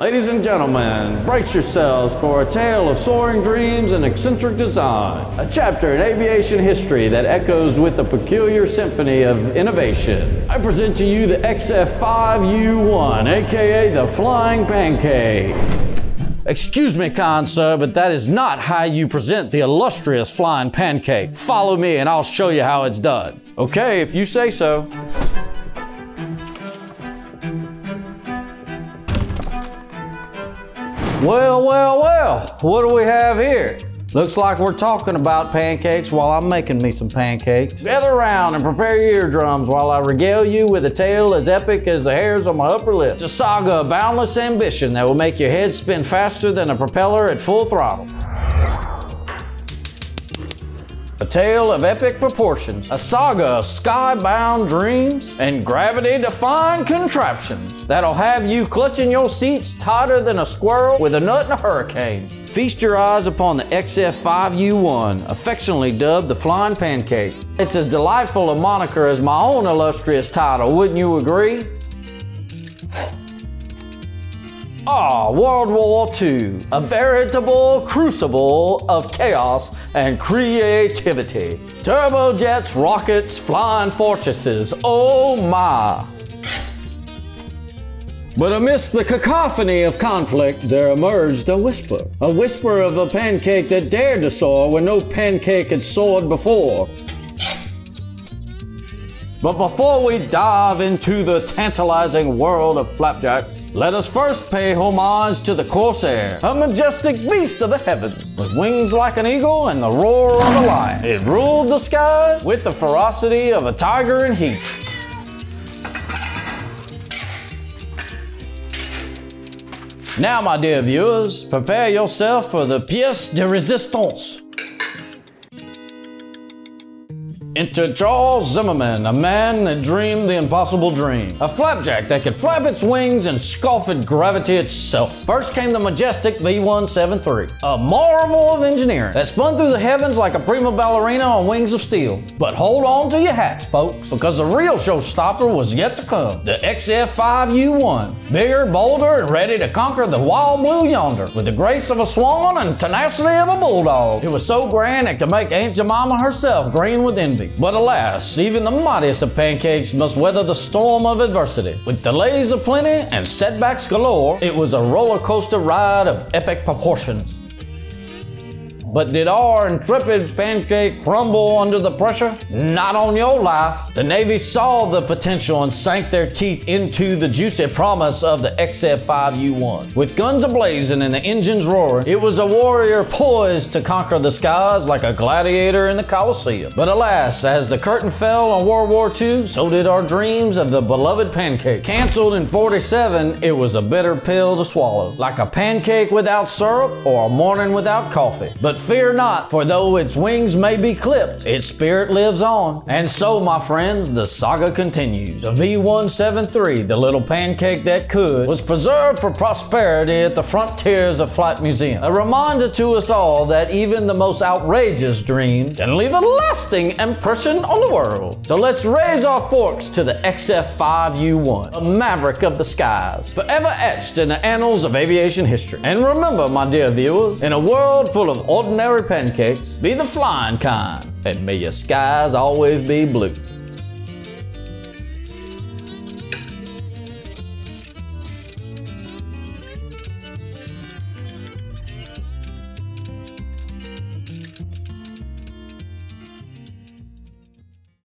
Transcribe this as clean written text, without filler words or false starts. Ladies and gentlemen, brace yourselves for a tale of soaring dreams and eccentric design. A chapter in aviation history that echoes with a peculiar symphony of innovation. I present to you the XF5U1, aka the Flying Pancake. Excuse me, kind sir, but that is not how you present the illustrious Flying Pancake. Follow me and I'll show you how it's done. Okay, if you say so. Well, well, well, what do we have here? Looks like we're talking about pancakes while I'm making me some pancakes. Gather around and prepare your eardrums while I regale you with a tale as epic as the hairs on my upper lip. It's a saga of boundless ambition that will make your head spin faster than a propeller at full throttle. A tale of epic proportions, a saga of sky-bound dreams and gravity-defying contraptions that'll have you clutching your seats tighter than a squirrel with a nut in a hurricane. Feast your eyes upon the XF5U1, affectionately dubbed the Flying Pancake. It's as delightful a moniker as my own illustrious title, wouldn't you agree? Ah, World War II, a veritable crucible of chaos and creativity. Turbojets, rockets, flying fortresses, oh my. But amidst the cacophony of conflict, there emerged a whisper of a pancake that dared to soar where no pancake had soared before. But before we dive into the tantalizing world of flapjacks, let us first pay homage to the Corsair, a majestic beast of the heavens. With wings like an eagle and the roar of a lion, it ruled the skies with the ferocity of a tiger in heat. Now, my dear viewers, prepare yourself for the pièce de résistance. Enter Charles Zimmerman, a man that dreamed the impossible dream. A flapjack that could flap its wings and scoff at gravity itself. First came the majestic V-173, a marvel of engineering that spun through the heavens like a prima ballerina on wings of steel. But hold on to your hats, folks, because the real showstopper was yet to come. The XF5U1, bigger, bolder, and ready to conquer the wild blue yonder with the grace of a swan and tenacity of a bulldog. It was so grand it could make Aunt Jemima herself green with envy. But alas, even the mightiest of pancakes must weather the storm of adversity. With delays aplenty and setbacks galore, it was a roller coaster ride of epic proportions. But did our intrepid pancake crumble under the pressure? Not on your life. The Navy saw the potential and sank their teeth into the juicy promise of the XF5U1. With guns ablazing and the engines roaring, it was a warrior poised to conquer the skies like a gladiator in the Colosseum. But alas, as the curtain fell on World War II, so did our dreams of the beloved pancake. Canceled in '47, it was a bitter pill to swallow, like a pancake without syrup or a morning without coffee. But fear not, for though its wings may be clipped, its spirit lives on. And so, my friends, the saga continues. The V-173, the little pancake that could, was preserved for prosperity at the Frontiers of Flight Museum. A reminder to us all that even the most outrageous dream can leave a lasting impression on the world. So let's raise our forks to the XF5U1, a maverick of the skies, forever etched in the annals of aviation history. And remember, my dear viewers, in a world full of ordinary pancakes, be the flying kind, and may your skies always be blue.